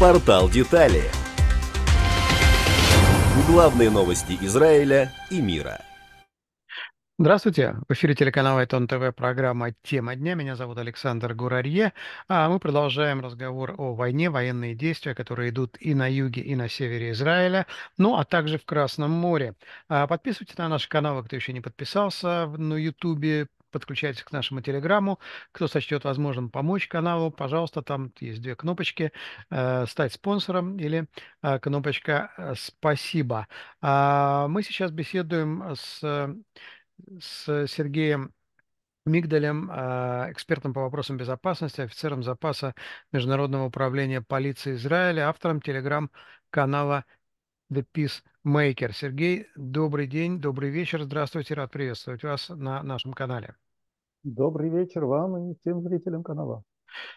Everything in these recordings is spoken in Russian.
Портал «Детали». Главные новости Израиля и мира. Здравствуйте. В эфире телеканала ИТОН ТВ программа «Тема дня». Меня зовут Александр Гурарье. А мы продолжаем разговор о войне, военные действия, которые идут и на юге, и на севере Израиля, ну а также в Красном море. Подписывайтесь на наши каналы, кто еще не подписался на Ютубе. Подключайтесь к нашему телеграмму. Кто сочтет возможным помочь каналу, пожалуйста, там есть две кнопочки. Стать спонсором или кнопочка «Спасибо». Мы сейчас беседуем с Сергеем Мигдалем, экспертом по вопросам безопасности, офицером запаса Международного управления полиции Израиля, автором телеграм-канала The Peacemaker. Сергей, добрый день, добрый вечер, здравствуйте, рад приветствовать вас на нашем канале. Добрый вечер вам и всем зрителям канала.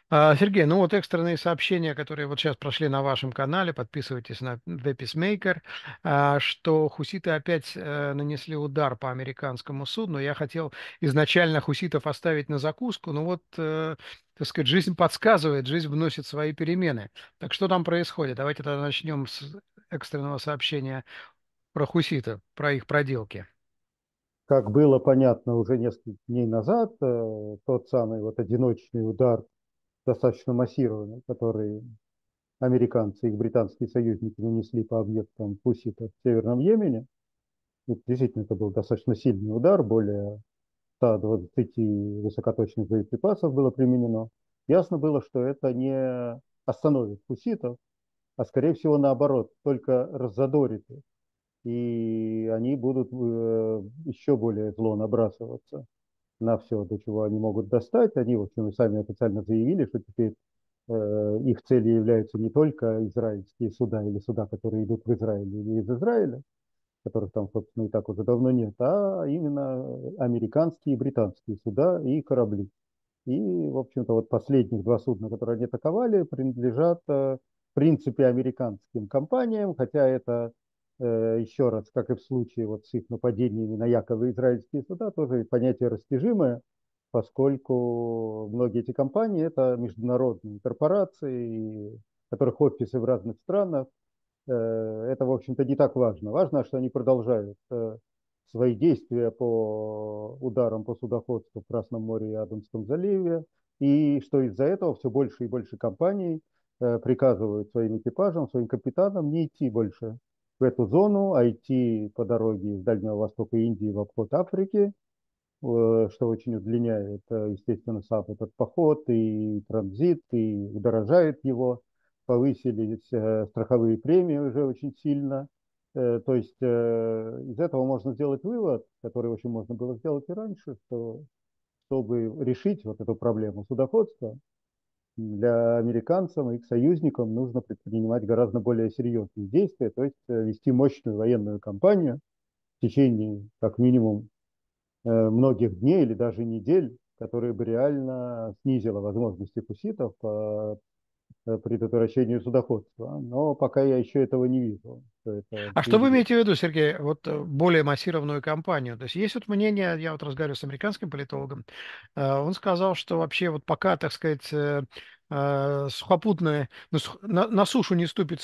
Сергей, ну вот экстренные сообщения, которые вот сейчас прошли на вашем канале, подписывайтесь на The Peacemaker, что хуситы опять нанесли удар по американскому судну. Я хотел изначально хуситов оставить на закуску, но вот, так сказать, жизнь подсказывает, жизнь вносит свои перемены. Так что там происходит? Давайте тогда начнем с экстренного сообщения про хуситов, про их проделки. Как было понятно уже несколько дней назад, тот самый вот одиночный удар, достаточно массированный, который американцы и их британские союзники нанесли по объектам хуситов в Северном Йемене. И действительно, это был достаточно сильный удар, более 120 высокоточных боеприпасов было применено. Ясно было, что это не остановит хуситов, а скорее всего наоборот, только раззадорит их. И они будут еще более зло набрасываться на все, до чего они могут достать. Они, в общем, сами официально заявили, что теперь их целью являются не только израильские суда или суда, которые идут в Израиль или из Израиля, которых там, собственно, и так уже давно нет, а именно американские и британские суда и корабли. И, в общем-то, вот последних два судна, которые они атаковали, принадлежат, в принципе, американским компаниям, хотя это... Еще раз, как и в случае вот с их нападениями на якобы израильские суда, тоже понятие растяжимое, поскольку многие эти компании – это международные корпорации, которых офисы в разных странах. Это, в общем-то, не так важно. Важно, что они продолжают свои действия по ударам по судоходству в Красном море и Аденском заливе, и что из-за этого все больше и больше компаний приказывают своим экипажам, своим капитанам не идти больше в эту зону, а идти по дороге из Дальнего Востока Индии в обход Африки, что очень удлиняет, естественно, сам этот поход и транзит, и удорожает его. Повысились страховые премии уже очень сильно. То есть из этого можно сделать вывод, который, в общем, можно было сделать и раньше, что чтобы решить вот эту проблему судоходства, для американцев и их союзникам нужно предпринимать гораздо более серьезные действия, то есть вести мощную военную кампанию в течение, как минимум, многих дней или даже недель, которая бы реально снизила возможности хуситов по предотвращению судоходства. Но пока я еще этого не вижу. А что вы имеете в виду, Сергей, вот более массированную кампанию? То есть есть вот мнение, я вот разговариваю с американским политологом, он сказал, что вообще вот пока, так сказать, сухопутное, на сушу не ступит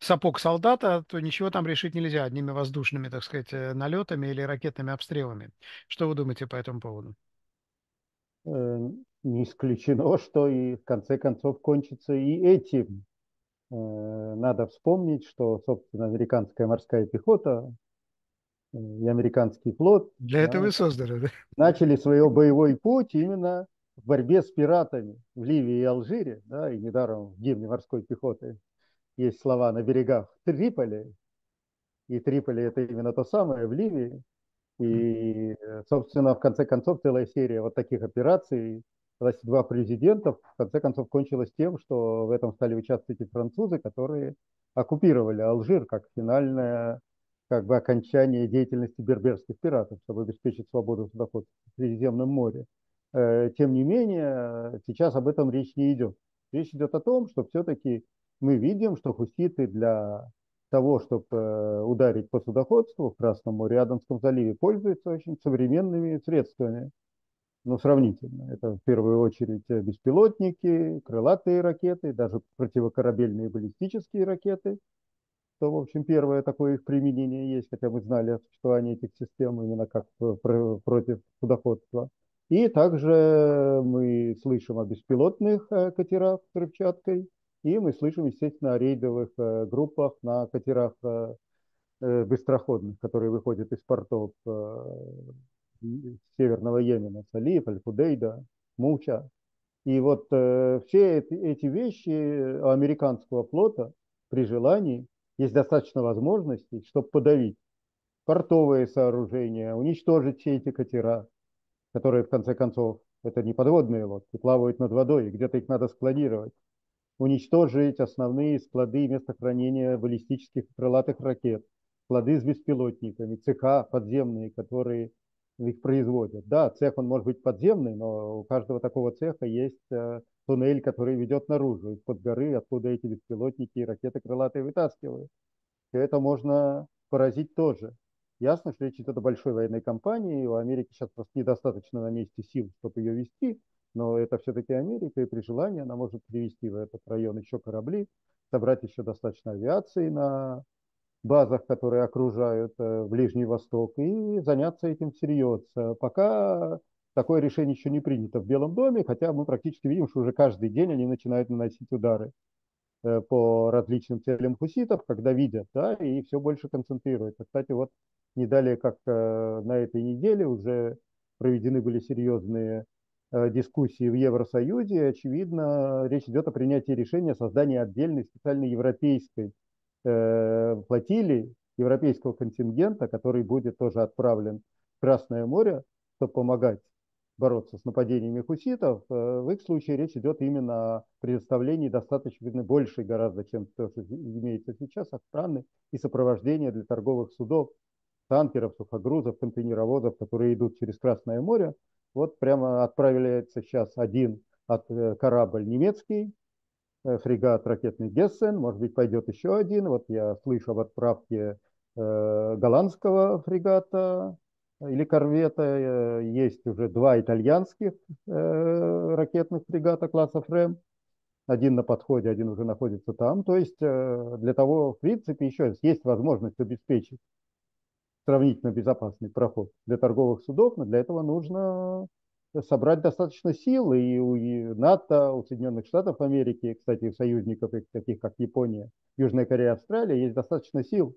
сапог солдата, то ничего там решить нельзя одними воздушными, так сказать, налетами или ракетными обстрелами. Что вы думаете по этому поводу? Не исключено, что и в конце концов кончится и этим. Надо вспомнить, что, собственно, американская морская пехота и американский флот для этого и создали, да? Начали свой боевой путь именно в борьбе с пиратами в Ливии и Алжире, да, и недаром в гимне морской пехоты есть слова «на берегах Триполи», и Триполи – это именно то самое в Ливии. И, собственно, в конце концов, целая серия вот таких операций, 22 президентов, в конце концов, кончилась тем, что в этом стали участвовать и французы, которые оккупировали Алжир как финальное, как бы, окончание деятельности берберских пиратов, чтобы обеспечить свободу судоходства в Средиземном море. Тем не менее, сейчас об этом речь не идет. Речь идет о том, что все-таки мы видим, что хуситы для того, чтобы ударить по судоходству в Красном море, Аденском заливе пользуется очень современными средствами. Ну, сравнительно. Это в первую очередь беспилотники, крылатые ракеты, даже противокорабельные баллистические ракеты. То, в общем, первое такое их применение есть, хотя мы знали о существовании этих систем именно как против судоходства. И также мы слышим о беспилотных катерах с взрывчаткой, и мы слышим, естественно, о рейдовых группах на катерах быстроходных, которые выходят из портов Северного Йемена, Салиф, Аль-Худейда, Муча. И вот все эти вещи у американского флота при желании есть достаточно возможностей, чтобы подавить портовые сооружения, уничтожить все эти катера, которые, в конце концов, это не подводные лодки, плавают над водой, и где-то их надо склонировать. Уничтожить основные склады и места хранения баллистических крылатых ракет, склады с беспилотниками, цеха подземные, которые их производят. Да, цех он может быть подземный, но у каждого такого цеха есть туннель, который ведет наружу, из-под горы, откуда эти беспилотники и ракеты крылатые вытаскивают. И это можно поразить тоже. Ясно, что речь идет о большой военной кампании, у Америки сейчас просто недостаточно на месте сил, чтобы ее вести, но это все-таки Америка, и при желании она может привести в этот район еще корабли, собрать еще достаточно авиации на базах, которые окружают Ближний Восток, и заняться этим всерьез. Пока такое решение еще не принято в Белом доме, хотя мы практически видим, что уже каждый день они начинают наносить удары по различным целям хуситов, когда видят, да, и все больше концентрируется. Кстати, вот не далее, как на этой неделе уже проведены были серьезные дискуссии в Евросоюзе, очевидно, речь идет о принятии решения о создании отдельной специальной европейской флотилии, европейского контингента, который будет тоже отправлен в Красное море, чтобы помогать бороться с нападениями хуситов. В их случае речь идет именно о предоставлении достаточно большей гораздо, чем то, что имеется сейчас, охраны и сопровождения для торговых судов, танкеров, сухогрузов, контейнеровозов, которые идут через Красное море. Вот прямо отправляется сейчас один корабль немецкий, фрегат ракетный «Гессен», может быть, пойдет еще один. Вот я слышу об отправке голландского фрегата или корвета. Есть уже два итальянских ракетных фрегата класса «Фрем». Один на подходе, один уже находится там. То есть для того, в принципе, еще раз, есть возможность обеспечить сравнительно безопасный проход для торговых судов, но для этого нужно собрать достаточно сил. И у НАТО, у Соединенных Штатов Америки, кстати, у союзников, таких как Япония, Южная Корея, Австралия, есть достаточно сил.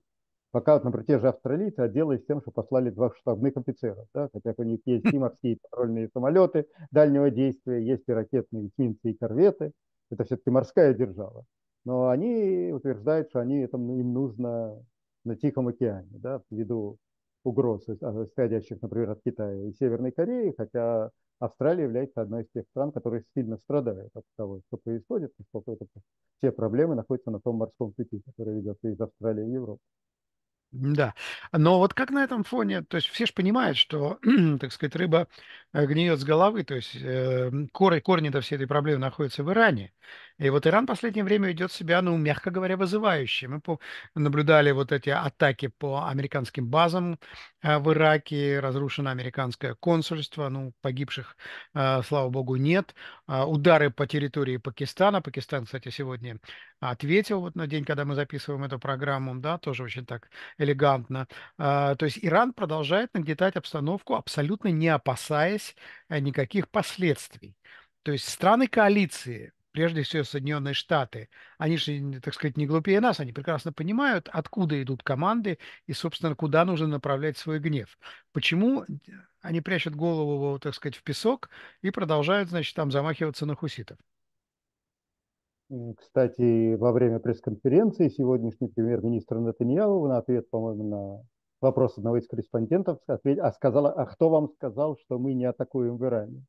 Пока, например, те же австралийцы отделались тем, что послали двух штабных офицеров. Да? Хотя у них есть и морские патрульные самолеты дальнего действия, есть и ракетные эсминцы и корветы. Это все-таки морская держава. Но они утверждают, что им нужно на Тихом океане, да, ввиду угроз, исходящих, например, от Китая и Северной Кореи, хотя Австралия является одной из тех стран, которые сильно страдают от того, что происходит, поскольку все проблемы находятся на том морском пути, который ведется из Австралии в Европу. Да, но вот как на этом фоне, то есть все же понимают, что, так сказать, рыба гниет с головы, то есть корни-то всей этой проблемы находятся в Иране. И вот Иран в последнее время ведет себя, ну, мягко говоря, вызывающе. Мы наблюдали вот эти атаки по американским базам в Ираке, разрушено американское консульство, ну, погибших, слава богу, нет. Удары по территории Пакистана. Пакистан, кстати, сегодня ответил вот на день, когда мы записываем эту программу, да, тоже очень так элегантно. То есть Иран продолжает нагнетать обстановку, абсолютно не опасаясь никаких последствий. То есть страны коалиции, прежде всего Соединенные Штаты, они же, так сказать, не глупее нас, они прекрасно понимают, откуда идут команды и, собственно, куда нужно направлять свой гнев. Почему они прячут голову, так сказать, в песок и продолжают, значит, там замахиваться на хуситов? Кстати, во время пресс-конференции сегодняшний премьер-министр Нетаньяху на ответ, по-моему, на вопрос одного из корреспондентов сказала: «А кто вам сказал, что мы не атакуем в Иране?»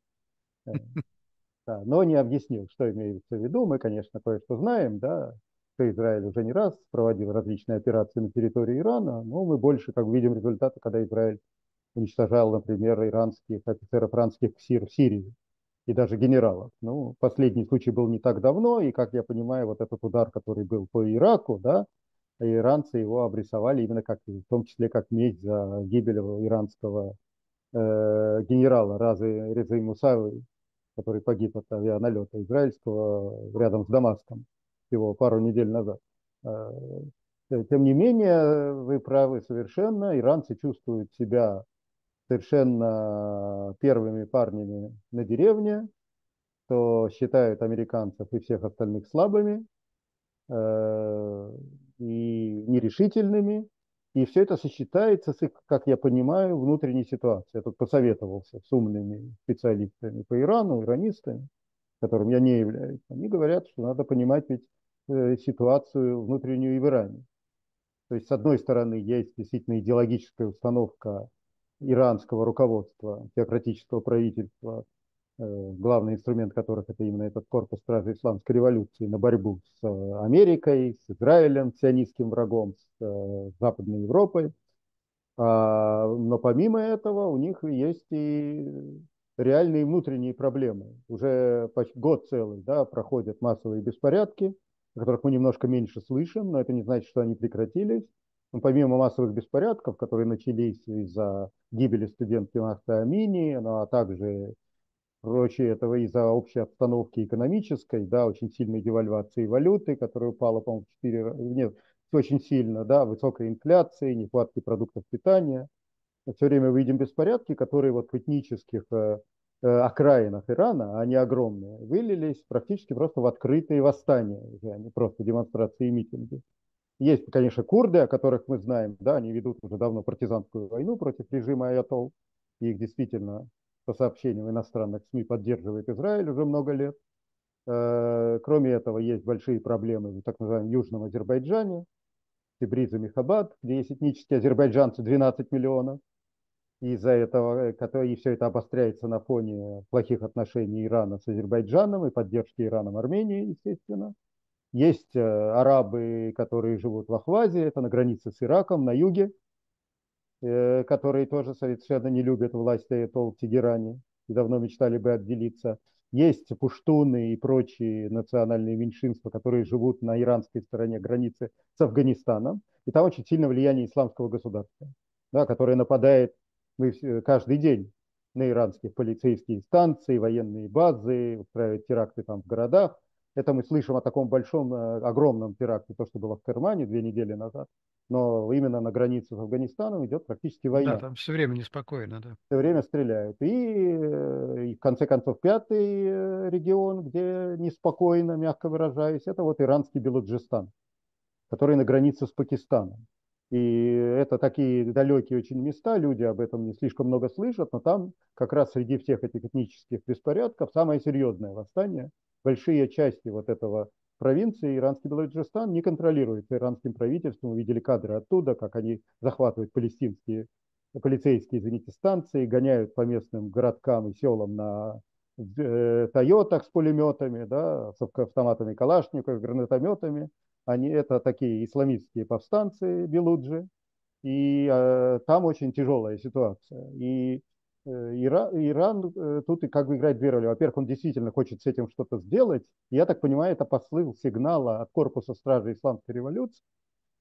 Да, но не объяснил, что имеется в виду. Мы, конечно, кое-что знаем, да, что Израиль уже не раз проводил различные операции на территории Ирана, но мы больше, как видим, результаты, когда Израиль уничтожал, например, иранских офицеров иранских КСИР в Сирии и даже генералов. Ну, последний случай был не так давно, и, как я понимаю, вот этот удар, который был по Ираку, да, иранцы его обрисовали именно как, в том числе, как месть за гибель иранского генерала Разы Резаи Мусави, который погиб от авианалета израильского рядом с Дамаском всего пару недель назад. Тем не менее, вы правы совершенно, иранцы чувствуют себя совершенно первыми парнями на деревне, то считают американцев и всех остальных слабыми и нерешительными. И все это сочетается с их, как я понимаю, внутренней ситуацией. Я тут посоветовался с умными специалистами по Ирану, иранистами, которым я не являюсь. Они говорят, что надо понимать ведь ситуацию внутреннюю и в Иране. То есть, с одной стороны, есть действительно идеологическая установка иранского руководства, теократического правительства, главный инструмент которых это именно этот корпус стражи исламской революции на борьбу с Америкой, с Израилем, с сионистским врагом, с Западной Европой. Но помимо этого у них есть и реальные внутренние проблемы. Уже почти год целый, да, проходят массовые беспорядки, о которых мы немножко меньше слышим, но это не значит, что они прекратились. Но помимо массовых беспорядков, которые начались из-за гибели студентки Махса Амини, ну, а также прочее этого из-за общей обстановки экономической, да, очень сильной девальвации валюты, которая упала, по-моему, в 4 раза, нет, очень сильно, да, высокой инфляции, нехватки продуктов питания. Все время мы видим беспорядки, которые вот в этнических окраинах Ирана, они огромные, вылились практически просто в открытые восстания, а не просто демонстрации и митинги. Есть, конечно, курды, о которых мы знаем, да, они ведут уже давно партизанскую войну против режима аятолл, их действительно, по сообщениям иностранных СМИ, поддерживает Израиль уже много лет. Кроме этого, есть большие проблемы в так называемом Южном Азербайджане, Тебриз и Мехабад, где есть этнические азербайджанцы 12 миллионов. Из-за этого, и все это обостряется на фоне плохих отношений Ирана с Азербайджаном и поддержки Ираном Армении, естественно. Есть арабы, которые живут в Ахвазе, это на границе с Ираком, на юге, которые тоже совершенно не любят власть аятолл в Тегеране и давно мечтали бы отделиться. Есть пуштуны и прочие национальные меньшинства, которые живут на иранской стороне границы с Афганистаном. И там очень сильное влияние исламского государства, да, которое нападает каждый день на иранские полицейские станции, военные базы, устраивают теракты там в городах. Это мы слышим о таком большом, огромном теракте, то, что было в Кермане 2 недели назад. Но именно на границе с Афганистаном идет практически война. Да, там все время неспокойно, да. Все время стреляют. И в конце концов, 5-й регион, где неспокойно, мягко выражаясь, это вот иранский Белуджистан, который на границе с Пакистаном. И это такие далекие очень места, люди об этом не слишком много слышат, но там как раз среди всех этих этнических беспорядков самое серьезное восстание. Большие части вот этого провинции иранский Белуджистан не контролируется иранским правительством. Мы видели кадры оттуда, как они захватывают полицейские, извините, станции, гоняют по местным городкам и селам на тойотах с пулеметами, да, с автоматами калашников, гранатометами. Это такие исламистские повстанцы Белуджи. И там очень тяжелая ситуация. И Иран тут и как бы играет две роли. Во-первых, он действительно хочет с этим что-то сделать. Я так понимаю, это посыл сигнала от корпуса стражи исламской революции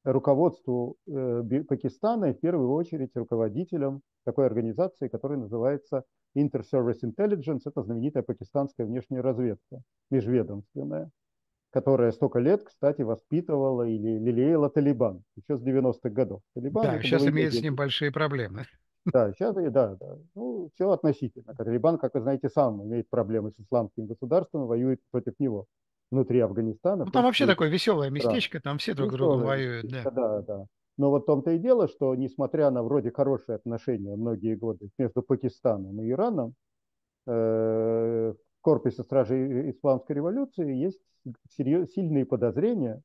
руководству Пакистана и в первую очередь руководителям такой организации, которая называется Inter-Service Intelligence. Это знаменитая пакистанская внешняя разведка, межведомственная, которая столько лет, кстати, воспитывала или лелеяла Талибан еще с 90-х годов. Талибан, да, сейчас имеет с ним большие проблемы. Да, сейчас, да. Ну, все относительно. Талибан, как вы знаете, сам имеет проблемы с исламским государством, воюет против него внутри Афганистана. Ну, там вообще такое веселое местечко, да. Там все друг друга воюют. Да. Да. Но вот в том-то и дело, что несмотря на вроде хорошие отношения многие годы между Пакистаном и Ираном, в корпусе стражей исламской революции есть сильные подозрения,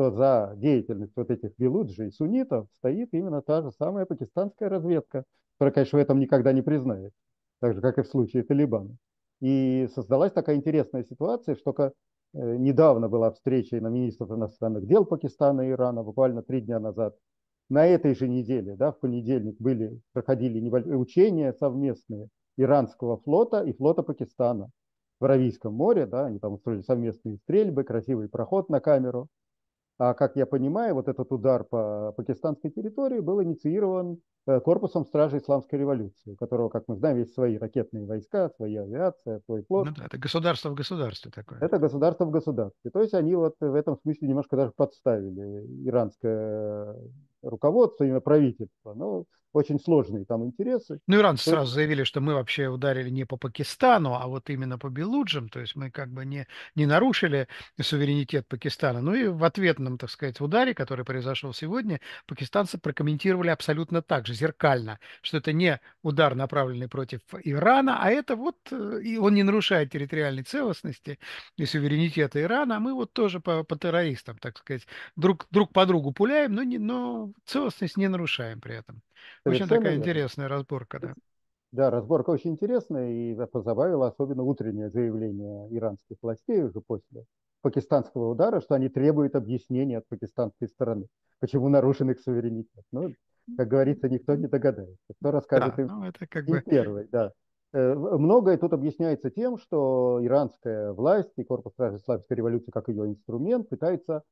что за деятельность вот этих белуджи и суннитов стоит именно та же самая пакистанская разведка, которая, конечно, в этом никогда не признает, так же, как и в случае Талибана. И создалась такая интересная ситуация, что недавно была встреча на министров иностранных дел Пакистана и Ирана, буквально 3 дня назад. На этой же неделе, да, в понедельник, проходили учения совместные иранского флота и флота Пакистана в Аравийском море, да, они там устроили совместные стрельбы, красивый проход на камеру. А как я понимаю, вот этот удар по пакистанской территории был инициирован корпусом стражи исламской революции, у которого, как мы знаем, есть свои ракетные войска, своя авиация, свой флот. Ну, да, это государство в государстве такое. Это государство в государстве. То есть они вот в этом смысле немножко даже подставили иранское руководство, именно правительство. Ну, очень сложные там интересы. Ну, иранцы то сразу заявили, что мы вообще ударили не по Пакистану, а вот именно по Белуджам. То есть мы как бы не нарушили суверенитет Пакистана. Ну и в ответном, так сказать, ударе, который произошел сегодня, пакистанцы прокомментировали абсолютно так же, зеркально, что это не удар, направленный против Ирана, а это вот, и он не нарушает территориальной целостности и суверенитета Ирана, а мы вот тоже по террористам, так сказать, друг по другу пуляем, но целостность не нарушаем при этом. Очень такая интересная разборка, да. Да, разборка очень интересная, и позабавила особенно утреннее заявление иранских властей уже после пакистанского удара, что они требуют объяснения от пакистанской стороны, почему нарушен их суверенитет. Ну, как говорится, никто не догадается. Кто расскажет им первый, да. Многое тут объясняется тем, что иранская власть и корпус стражи исламской революции, как ее инструмент, пытается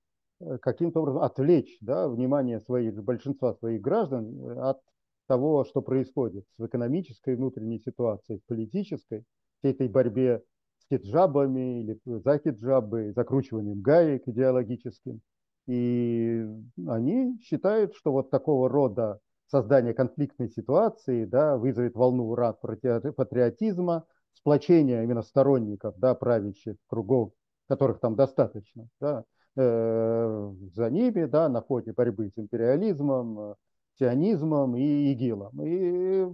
каким-то образом отвлечь, да, внимание большинства своих граждан от того, что происходит с экономической внутренней ситуацией, с политической, всей этой борьбе с хиджабами или за хиджабы, закручиванием гаек идеологическим. И они считают, что вот такого рода создание конфликтной ситуации, да, вызовет волну патриотизма, сплочение именно сторонников, да, правящих кругов, которых там достаточно, да, за ними, да, на ходе борьбы с империализмом, сионизмом и ИГИЛом. И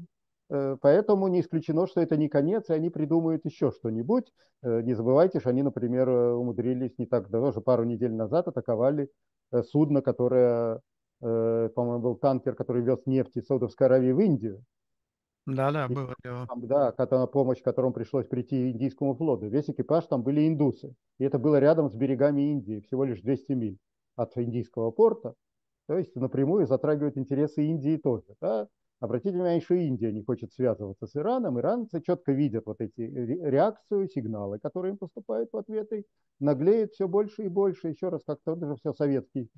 поэтому не исключено, что это не конец, и они придумают еще что-нибудь. Не забывайте, что они, например, умудрились не так давно, уже пару недель назад атаковали судно, которое, по-моему, был танкер, который вез нефть из Саудовской Аравии в Индию. Да-да, было дело. Да, на помощь которому пришлось прийти индийскому флоту. Весь экипаж там были индусы. И это было рядом с берегами Индии, всего лишь 200 миль от индийского порта. То есть напрямую затрагивают интересы Индии тоже. Да? Обратите внимание, что Индия не хочет связываться с Ираном. Иранцы четко видят вот эти реакцию, сигналы, которые им поступают в ответы, наглеют все больше и больше. Еще раз, как тот же все советский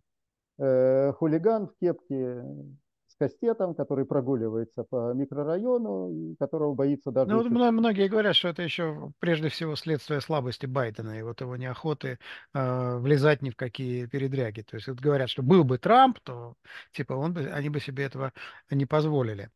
хулиган в кепке с кастетом, который прогуливается по микрорайону и которого боится даже... Ну, многие говорят, что это еще прежде всего следствие слабости Байдена и вот его неохоты влезать ни в какие передряги. То есть вот говорят, что был бы Трамп, то типа они бы себе этого не позволили.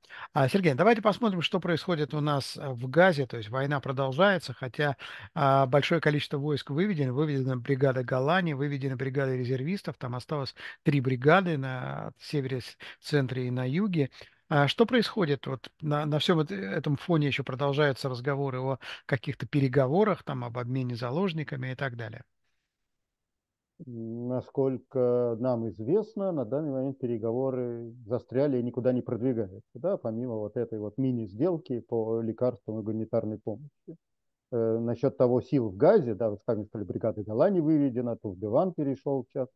Сергей, давайте посмотрим, что происходит у нас в Газе. То есть война продолжается, хотя большое количество войск выведено. Выведена бригада Голландии, выведена бригада резервистов. Там осталось 3 бригады на севере, центре и на юге. Что происходит? Вот на всем этом фоне еще продолжаются разговоры о каких-то переговорах, там, об обмене заложниками и так далее. Насколько нам известно, на данный момент переговоры застряли и никуда не продвигаются, да, помимо вот этой вот мини-сделки по лекарствам и гуманитарной помощи. Насчет того, сил в Газе, да, вот как мы сказали, бригада Голландии выведена, Туфдеван перешел сейчас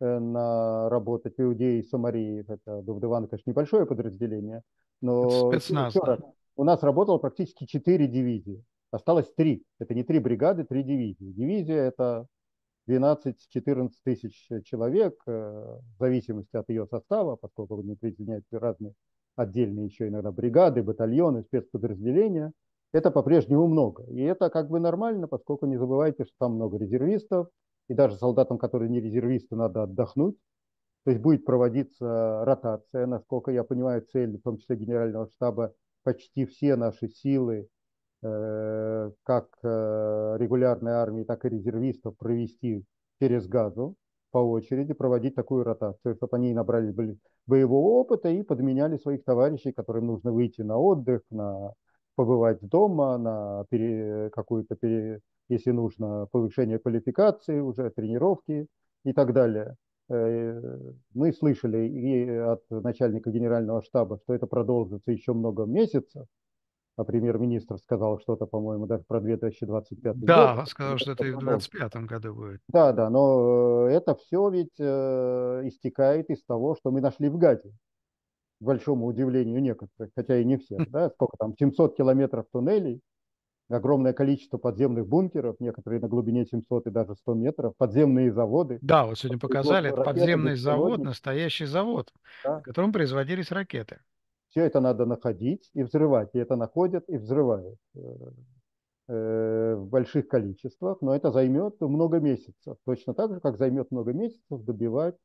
на работать Иудеи и Самарии. Это Дувдеван, конечно, небольшое подразделение, но спецназ, раз, у нас работало практически 4 дивизии. Осталось 3. Это не 3 бригады, 3 дивизии. Дивизия – это 12-14 тысяч человек, в зависимости от ее состава, поскольку они присоединяются разные отдельные еще иногда бригады, батальоны, спецподразделения. Это по-прежнему много. И это как бы нормально, поскольку не забывайте, что там много резервистов, и даже солдатам, которые не резервисты, надо отдохнуть. То есть будет проводиться ротация. Насколько я понимаю, цель, в том числе Генерального штаба, почти все наши силы, как регулярной армии, так и резервистов, провести через Газу по очереди, проводить такую ротацию, чтобы они набрали боевого опыта и подменяли своих товарищей, которым нужно выйти на отдых, побывать дома, на если нужно, повышение квалификации, уже тренировки и так далее. Мы слышали и от начальника Генерального штаба, что это продолжится еще много месяцев. А премьер-министр сказал что-то, по-моему, даже про 2025 год. Да, сказал, что это и в 2025 году будет. Да, да, но это все ведь истекает из того, что мы нашли в Газе. К большому удивлению некоторых, хотя и не всех. Да? Сколько там, 700 километров туннелей. огромное количество подземных бункеров, некоторые на глубине 700 и даже 100 метров, подземные заводы. Да, вот сегодня показали, это подземный завод, настоящий завод, да, в котором производились ракеты. Все это надо находить и взрывать, и это находят и взрывают в больших количествах, но это займет много месяцев, точно так же, как займет много месяцев добивать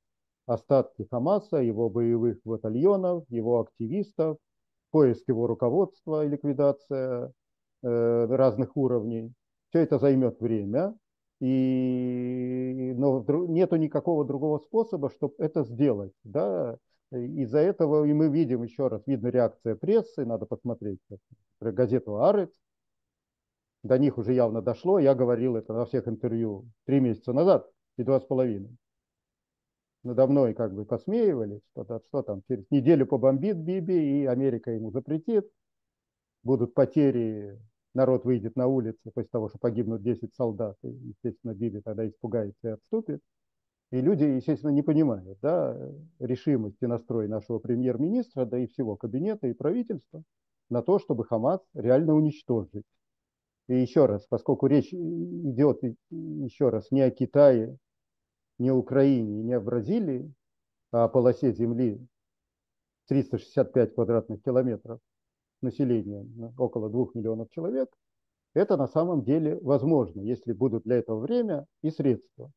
остатки Хамаса, его боевых батальонов, его активистов, поиск его руководства и ликвидация разных уровней. Все это займет время, но нету никакого другого способа, чтобы это сделать. Да? Из-за этого и мы видим, еще раз, видно реакция прессы, надо посмотреть газету «Арец», до них уже явно дошло, я говорил это на всех интервью 3 месяца назад и 2,5. Надо мной как бы посмеивались, что там, через неделю побомбит Биби, и Америка ему запретит, будут потери, народ выйдет на улицы после того, что погибнут 10 солдат, и, естественно, Биби тогда испугается и отступит. И люди, естественно, не понимают, да, решимости, настрой нашего премьер-министра, да и всего кабинета и правительства на то, чтобы Хамас реально уничтожить. И еще раз, поскольку речь идет еще раз не о Китае, не о Украине, не о Бразилии, а о полосе земли 365 квадратных километров населением около 2 миллионов человек, это на самом деле возможно, если будут для этого время и средства.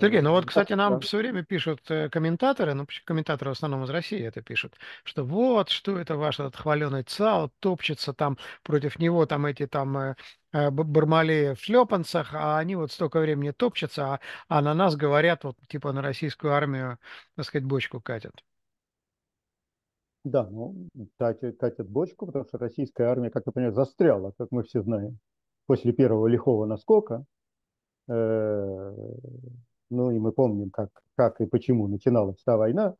Сергей, ну вот, кстати, нам все время пишут комментаторы, ну, комментаторы в основном из России это пишут, что вот, что это ваш этот хваленый ЦАХАЛ, топчется там, против него там эти там бармалеи в шлепанцах, а они вот столько времени топчатся, а на нас говорят, вот типа на российскую армию, так сказать, бочку катят. Да, ну, катят бочку, потому что российская армия, как ты понимаешь, застряла, как мы все знаем, после первого лихого наскока. Ну и мы помним, как и почему начиналась та война.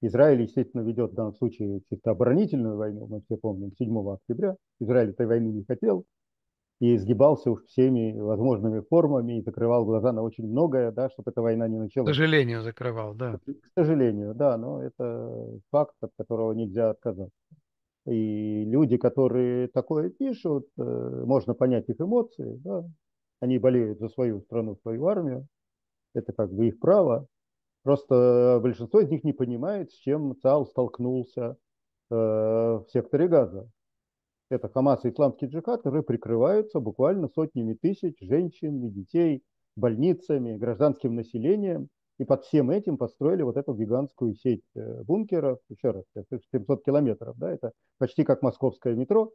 Израиль, естественно, ведет в данном случае чисто оборонительную войну, мы все помним, 7 октября. Израиль этой войны не хотел и изгибался уж всеми возможными формами и закрывал глаза на очень многое, да, чтобы эта война не началась. К сожалению, закрывал, да. К сожалению, да, но это факт, от которого нельзя отказаться. И люди, которые такое пишут, можно понять их эмоции, да. Они болеют за свою страну, свою армию. Это как бы их право. Просто большинство из них не понимает, с чем ЦАХАЛ столкнулся в секторе Газа. Это Хамас и исламский джихад, которые прикрываются буквально сотнями тысяч женщин и детей, больницами, гражданским населением. И под всем этим построили вот эту гигантскую сеть бункеров. Еще раз, 700 километров. Да, это почти как московское метро.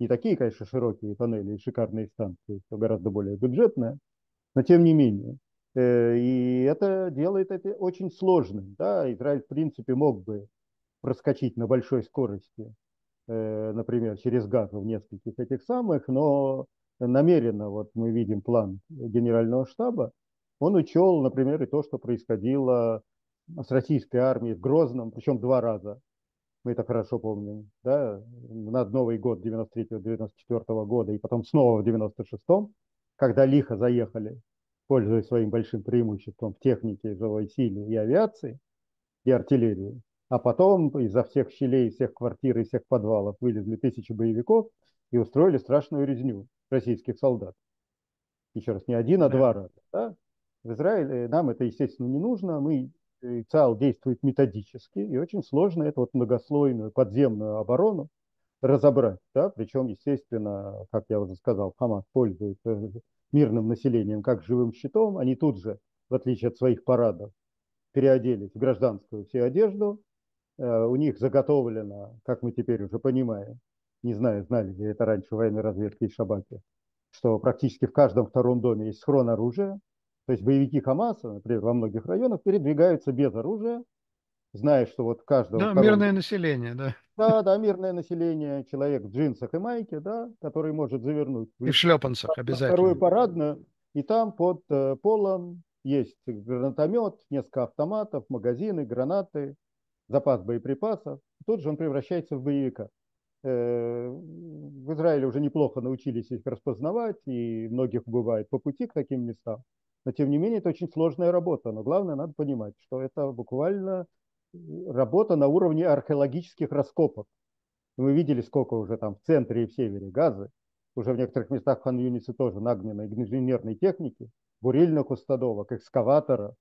Не такие, конечно, широкие тоннели и шикарные станции, что гораздо более бюджетное, но тем не менее. И это делает это очень сложным. Да? Израиль, в принципе, мог бы проскочить на большой скорости, например, через Газу в нескольких этих самых, но намеренно, вот мы видим план Генерального штаба, он учел, например, и то, что происходило с российской армией в Грозном, причем 2 раза. Мы это хорошо помним, да, на Новый год 93-94 года и потом снова в 96-м, когда лихо заехали, пользуясь своим большим преимуществом в технике, живой силе и авиации, и артиллерии. А потом изо всех щелей, всех квартир и всех подвалов вылезли тысячи боевиков и устроили страшную резню российских солдат. Еще раз, не 1, а 2 раза. Да? В Израиле нам это, естественно, не нужно, мы... ЦАХАЛ действует методически, и очень сложно эту вот многослойную подземную оборону разобрать. Да? Причем, естественно, как я уже сказал, Хамас пользуется мирным населением как живым щитом. Они тут же, в отличие от своих парадов, переоделись в гражданскую всю одежду. У них заготовлено, как мы теперь уже понимаем, не знаю, знали ли это раньше военной разведки и шабаки, что практически в каждом 2-м доме есть схрон оружия. То есть боевики Хамаса, например, во многих районах передвигаются без оружия, зная, что вот каждого... Да, мирное население, да. Да, да, мирное население, человек в джинсах и майке, да, который может завернуть... И в шлепанцах обязательно. Вторую парадную, и там под полом есть гранатомет, несколько автоматов, магазины, гранаты, запас боеприпасов. Тут же он превращается в боевика. В Израиле уже неплохо научились их распознавать, и многих бывает по пути к таким местам. Но, тем не менее, это очень сложная работа. Но главное, надо понимать, что это буквально работа на уровне археологических раскопок. Мы видели, сколько уже там в центре и в севере Газы уже в некоторых местах Хан-Юниса тоже нагнанной инженерной техники, бурильных установок, экскаватора,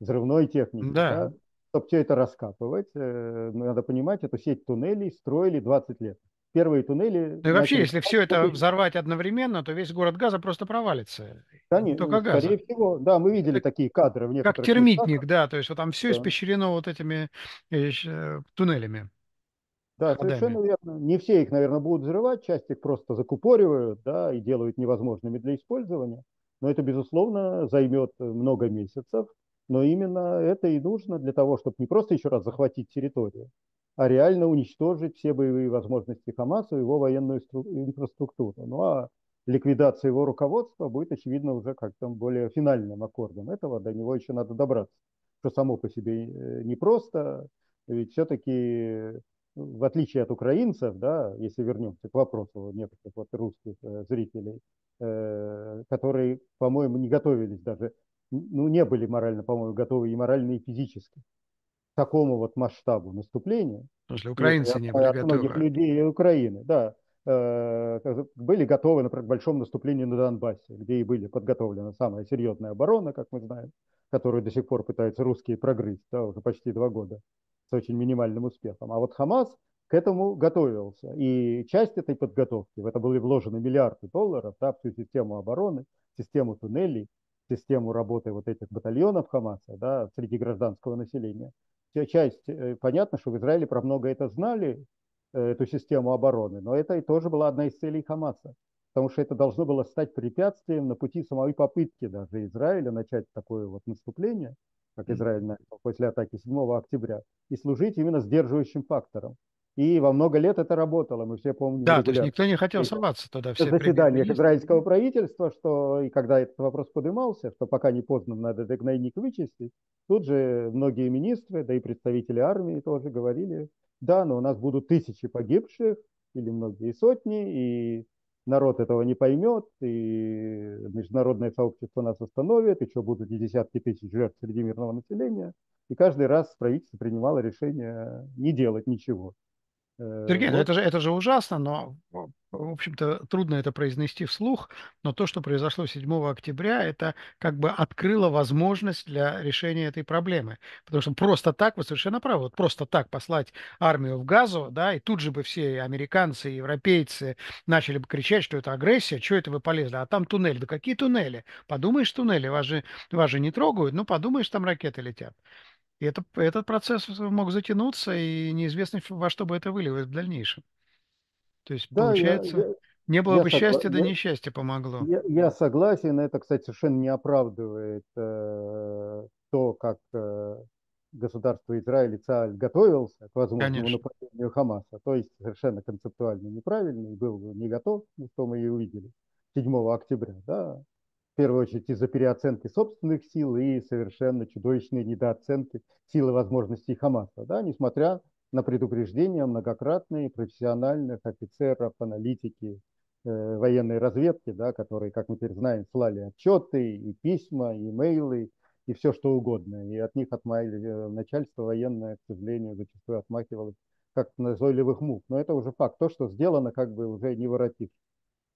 взрывной техники, да. Да, чтобы все это раскапывать. Надо понимать, эту сеть туннелей строили 20 лет. Первые туннели... Да и вообще, если все это взорвать одновременно, то весь город Газа просто провалится. Конечно, только Газа. Скорее всего, да, мы видели такие кадры в некоторых... Как термитник, местах. Да, то есть вот там все испещрено вот этими туннелями. Да, совершенно верно. Не все их, наверное, будут взрывать, часть их просто закупоривают, да, и делают невозможными для использования. Но это, безусловно, займет много месяцев. Но именно это и нужно для того, чтобы не просто еще раз захватить территорию, а реально уничтожить все боевые возможности Хамаса и его военную инфраструктуру. Ну а ликвидация его руководства будет, очевидно, уже как-то более финальным аккордом этого. До него еще надо добраться, что само по себе непросто. Ведь все-таки, в отличие от украинцев, да, если вернемся к вопросу некоторых вот русских зрителей, которые, по-моему, не готовились даже, ну, не были морально, по-моему, готовы и морально, и физически к такому вот масштабу наступления. Потому что украинцы не были готовы. Многих людей Украины, да, были готовы, например, к большому наступлению на Донбассе, где и были подготовлена самая серьезная оборона, как мы знаем, которую до сих пор пытаются русские прогрызть, да, уже почти 2 года с очень минимальным успехом. А вот Хамас к этому готовился. И часть этой подготовки, в это были вложены миллиарды долларов, да, всю систему обороны, систему туннелей, систему работы вот этих батальонов Хамаса, да, среди гражданского населения. Часть, понятно, что в Израиле про много это знали, эту систему обороны, но это и тоже была одна из целей Хамаса, потому что это должно было стать препятствием на пути самой попытки даже Израиля начать такое вот наступление, как Израиль начал после атаки 7 октября, и служить именно сдерживающим фактором. И во много лет это работало, мы все помним. Да, то есть никто не хотел сорваться тогда. Все заседание израильского правительства, что и когда этот вопрос поднимался, что пока не поздно, надо этот гнойник вычистить, тут же многие министры, да и представители армии тоже говорили, да, но у нас будут тысячи погибших, или многие сотни, и народ этого не поймет, и международное сообщество нас остановит, и что будут и десятки тысяч жертв среди мирного населения. И каждый раз правительство принимало решение не делать ничего. Сергей, вот. это же ужасно, но, в общем-то, трудно это произнести вслух, но то, что произошло 7 октября, это как бы открыло возможность для решения этой проблемы. Потому что просто так, вы совершенно правы, вот просто так послать армию в Газу, да, и тут же бы все американцы и европейцы начали бы кричать, что это агрессия, что это вы полезли, а там туннель, да какие туннели? Подумаешь, туннели, вас же не трогают, ну подумаешь, там ракеты летят. И этот процесс мог затянуться, и неизвестно, во что бы это вылилось в дальнейшем. То есть, да, получается, не было бы счастья, да несчастье помогло. Я согласен, это, кстати, совершенно не оправдывает то, как государство Израиль и ЦАХАЛ готовился к возможному нападению Хамаса. То есть, совершенно концептуально неправильно, и был не готов, что мы и увидели 7 октября, да. В первую очередь из-за переоценки собственных сил и совершенно чудовищной недооценки силы возможностей Хамаса, да, несмотря на предупреждения многократные профессиональных офицеров, аналитики, военной разведки, да, которые, как мы теперь знаем, слали отчеты, и письма, и мейлы, и все что угодно. И от них начальство военное, к сожалению, зачастую отмахивалось как назойливых мух. Но это уже факт. То, что сделано, как бы уже не воротишь.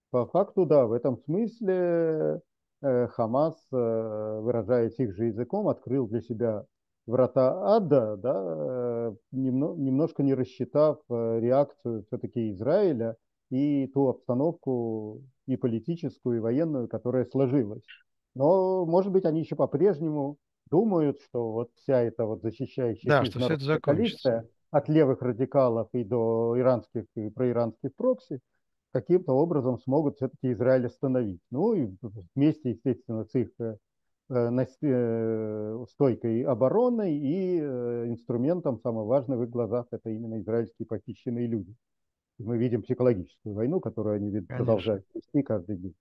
По факту, да, в этом смысле... Хамас, выражаясь их же языком, открыл для себя врата ада, да, немножко не рассчитав реакцию все-таки Израиля и ту обстановку и политическую, и военную, которая сложилась. Но, может быть, они еще по-прежнему думают, что вот вся эта вот защищающая коалиция от левых радикалов и до иранских и проиранских прокси каким-то образом смогут все-таки Израиль остановить. Ну и вместе, естественно, с их стойкой обороной и инструментом, самое важное в их глазах, это именно израильские похищенные люди. И мы видим психологическую войну, которую они продолжают вести каждый день.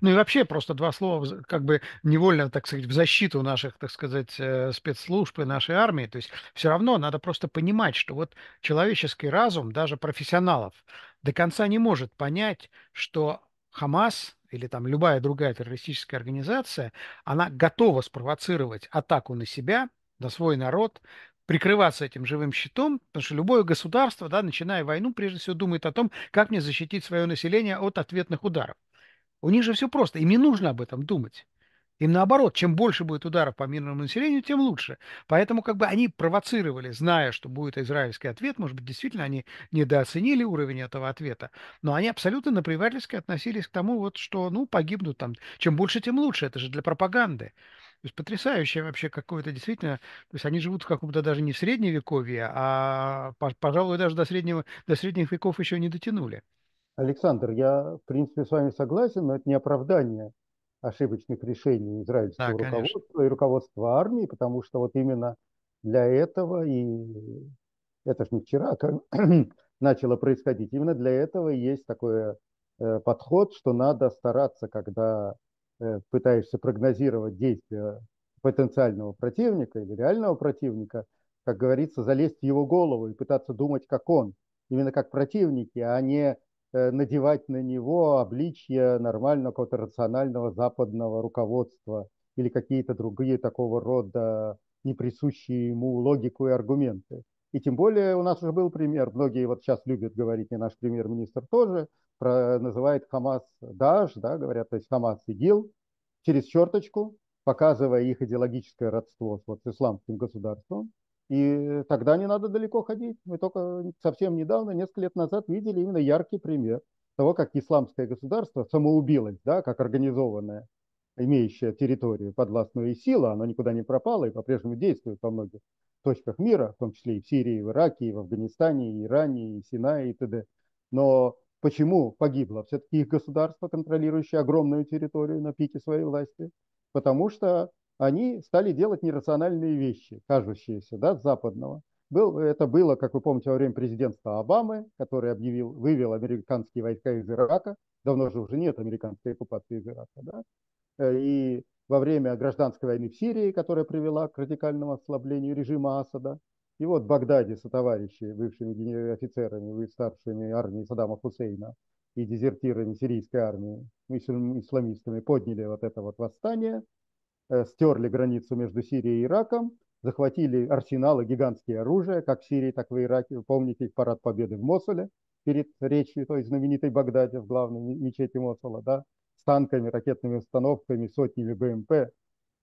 Ну и вообще просто два слова как бы невольно, так сказать, в защиту наших, так сказать, спецслужб и нашей армии. То есть все равно надо просто понимать, что вот человеческий разум, даже профессионалов, до конца не может понять, что Хамас или там любая другая террористическая организация, она готова спровоцировать атаку на себя, на свой народ, прикрываться этим живым щитом, потому что любое государство, да, начиная войну, прежде всего думает о том, как мне защитить свое население от ответных ударов. У них же все просто, им не нужно об этом думать. Им наоборот, чем больше будет ударов по мирному населению, тем лучше. Поэтому как бы они провоцировали, зная, что будет израильский ответ. Может быть, действительно они недооценили уровень этого ответа. Но они абсолютно наплевательски относились к тому, вот, что ну, погибнут там. Чем больше, тем лучше. Это же для пропаганды. То есть потрясающее вообще какое-то действительно... То есть они живут в каком-то даже не в средневековье, а, пожалуй, даже до средних веков еще не дотянули. Александр, я, в принципе, с вами согласен, но это не оправдание ошибочных решений израильского руководства, конечно, и руководства армии, потому что вот именно для этого, и это же не вчера начало происходить, именно для этого есть такой подход, что надо стараться, когда пытаешься прогнозировать действия потенциального противника или реального противника, как говорится, залезть в его голову и пытаться думать, как он, именно как противники, а не надевать на него обличье нормального, какого-то рационального западного руководства или какие-то другие такого рода неприсущие ему логику и аргументы. И тем более у нас уже был пример, многие вот сейчас любят говорить, и наш премьер-министр тоже, называет Хамас Дааш, да, говорят, то есть Хамас ИГИЛ, через черточку, показывая их идеологическое родство вот, с исламским государством. И тогда не надо далеко ходить. Мы только совсем недавно, несколько лет назад, видели именно яркий пример того, как исламское государство самоубилось, да, как организованное, имеющее территорию подвластную силу, оно никуда не пропало и по-прежнему действует во многих точках мира, в том числе и в Сирии, и в Ираке, и в Афганистане, и Иране, и Синае, и т.д. Но почему погибло все-таки их государство, контролирующее огромную территорию на пике своей власти? Потому что они стали делать нерациональные вещи, кажущиеся, да, западного. Это было, как вы помните, во время президентства Обамы, который объявил, вывел американские войска из Ирака. Давно же уже нет американской оккупации из Ирака. Да? И во время гражданской войны в Сирии, которая привела к радикальному ослаблению режима Асада. И вот Багдади сотоварищи, бывшими офицерами и старшими армии Саддама Хусейна и дезертирами сирийской армии, исламистами, подняли вот это вот восстание, стерли границу между Сирией и Ираком, захватили арсеналы, гигантские оружия, как в Сирии, так и в Ираке. Вы помните их парад победы в Мосуле перед речью той знаменитой Багдади в главной мечети Мосула, да, с танками, ракетными установками, сотнями БМП,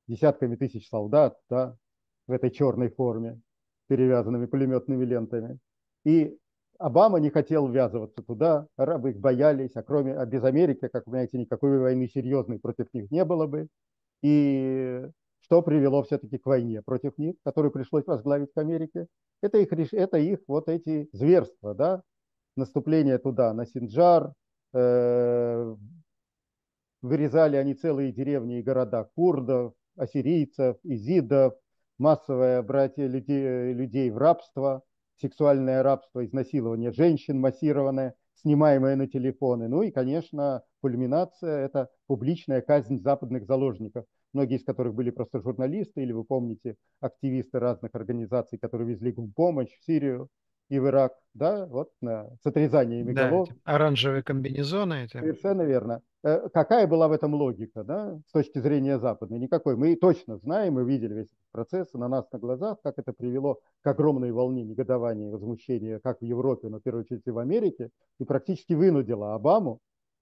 десятками тысяч солдат, да, в этой черной форме, перевязанными пулеметными лентами. И Обама не хотел ввязываться туда, арабы их боялись, а без Америки, как вы знаете, никакой войны серьезной против них не было бы. И что привело все-таки к войне против них, которую пришлось возглавить к Америке, это их вот эти зверства, да, наступление туда, на Синджар, вырезали они целые деревни и города курдов, ассирийцев, изидов, массовое братье людей в рабство, сексуальное рабство, изнасилование женщин массированное, снимаемые на телефоны. Ну и, конечно, кульминация – это публичная казнь западных заложников, многие из которых были просто журналисты, или, вы помните, активисты разных организаций, которые везли гумпомощь в Сирию и в Ирак, да, вот с отрезаниями голов. Да, оранжевые комбинезоны. Совершенно верно. Какая была в этом логика, да, с точки зрения западной? Никакой. Мы точно знаем, мы видели весь этот процесс на нас на глазах, как это привело к огромной волне негодования и возмущения как в Европе, но в первую очередь и в Америке, и практически вынудило Обаму,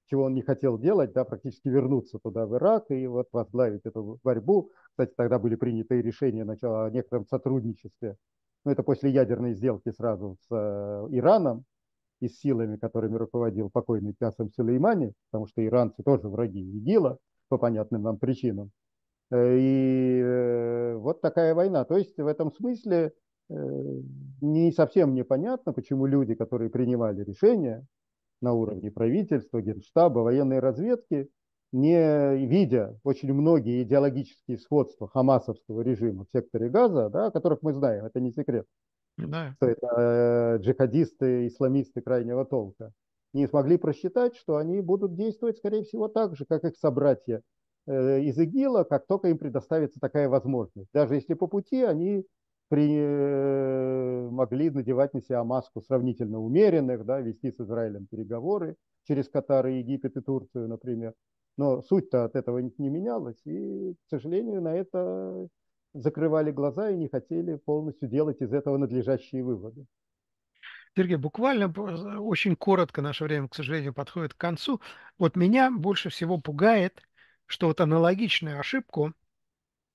чего он не хотел делать, да, практически вернуться туда в Ирак и вот возглавить эту борьбу. Кстати, тогда были приняты решения о некотором сотрудничестве. Ну, это после ядерной сделки сразу с Ираном и с силами, которыми руководил покойный Касем Сулеймани, потому что иранцы тоже враги ИГИЛа, по понятным нам причинам. И вот такая война. То есть в этом смысле не совсем непонятно, почему люди, которые принимали решения на уровне правительства, Генштаба, военной разведки, не видя очень многие идеологические сходства хамасовского режима в секторе Газа, да, о которых мы знаем, это не секрет, да, что это джихадисты, исламисты крайнего толка, не смогли просчитать, что они будут действовать, скорее всего, так же, как их собратья из ИГИЛа, как только им предоставится такая возможность. Даже если по пути они могли надевать на себя маску сравнительно умеренных, да, вести с Израилем переговоры через Катар, Египет и Турцию, например. Но суть-то от этого не менялась, и, к сожалению, на это закрывали глаза и не хотели полностью делать из этого надлежащие выводы. Сергей, буквально очень коротко, наше время, к сожалению, подходит к концу. Вот меня больше всего пугает, что вот аналогичную ошибку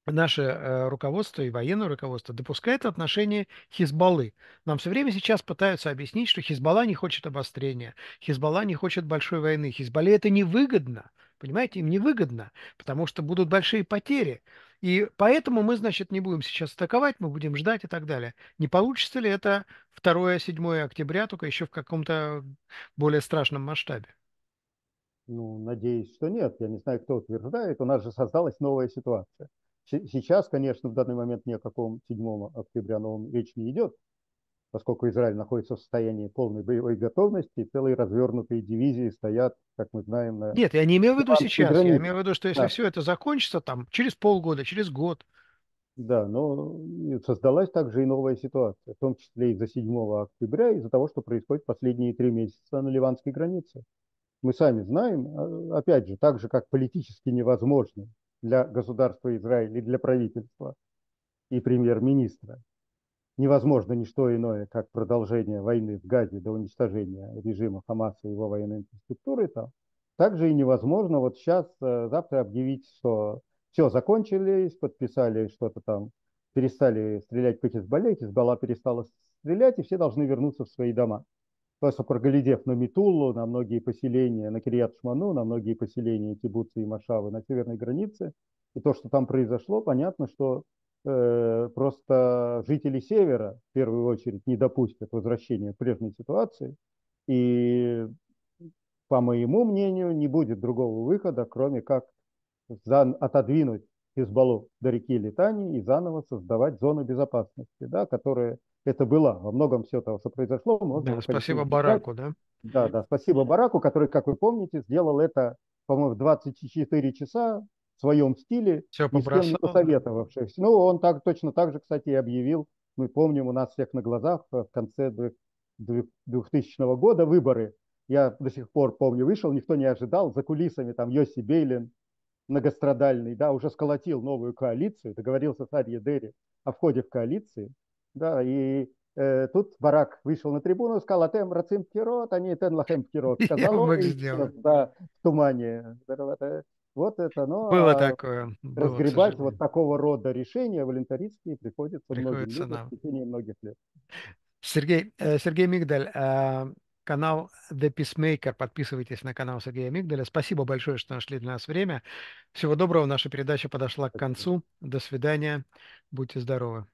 наше руководство и военное руководство допускает в отношении Хизбаллы. Нам все время сейчас пытаются объяснить, что Хизбалла не хочет обострения, Хизбалла не хочет большой войны, Хизбалле это невыгодно, понимаете, им невыгодно, потому что будут большие потери. И поэтому мы, значит, не будем сейчас атаковать, мы будем ждать и так далее. Не получится ли это 2-7 октября, только еще в каком-то более страшном масштабе? Ну, надеюсь, что нет. Я не знаю, кто утверждает. У нас же создалась новая ситуация. Сейчас, конечно, в данный момент ни о каком 7 октября новом речь не идет, поскольку Израиль находится в состоянии полной боевой готовности, и целые развернутые дивизии стоят, как мы знаем, на... Нет, я не имею в виду сейчас, я имею в виду, что если все это закончится там через полгода, через год. Да, но создалась также и новая ситуация, в том числе из-за 7 октября, из-за того, что происходит последние 3 месяца на ливанской границе. Мы сами знаем, опять же, так же, как политически невозможно для государства Израиля и для правительства и премьер-министра. Невозможно ничто иное, как продолжение войны в Газе до уничтожения режима Хамаса и его военной инфраструктуры там. Также и невозможно вот сейчас, завтра объявить, что все закончились, подписали что-то там, перестали стрелять по Хизбалле, Хизбалла перестала стрелять, и все должны вернуться в свои дома. Просто проглядев на Митуллу, на многие поселения, на Кирьят-Шману, на многие поселения Кибуцы и Машавы на северной границе, и то, что там произошло, понятно, что просто жители севера в первую очередь не допустят возвращения к прежней ситуации, и, по моему мнению, не будет другого выхода, кроме как отодвинуть Хизбаллу до реки Литани и заново создавать зону безопасности, да, которая... Это было во многом все того, что произошло. Да, спасибо Бараку, да? Да, да, спасибо Бараку, который, как вы помните, сделал это, по-моему, 24 часа в своем стиле, все ни с кем не посоветовавшись. Ну, он так, точно так же, кстати, и объявил, мы помним, у нас всех на глазах в конце 2000 года выборы. Я до сих пор помню, вышел, никто не ожидал, за кулисами там Йоси Бейлин, многострадальный, да, уже сколотил новую коалицию, договорился с Арье Дерри о входе в коалицию. Да, и тут Барак вышел на трибуну, сказал, «Атем рацим пкирот, а не тен лахем пкирот». Сказал он, да, в тумане. Вот это, но было такое. Разгребать вот такого рода решения волонтаристские приходится многим людям в течение многих лет. Сергей Мигдаль, канал The Peacemaker. Подписывайтесь на канал Сергея Мигдаля. Спасибо большое, что нашли для нас время. Всего доброго. Наша передача подошла к концу. До свидания. Будьте здоровы.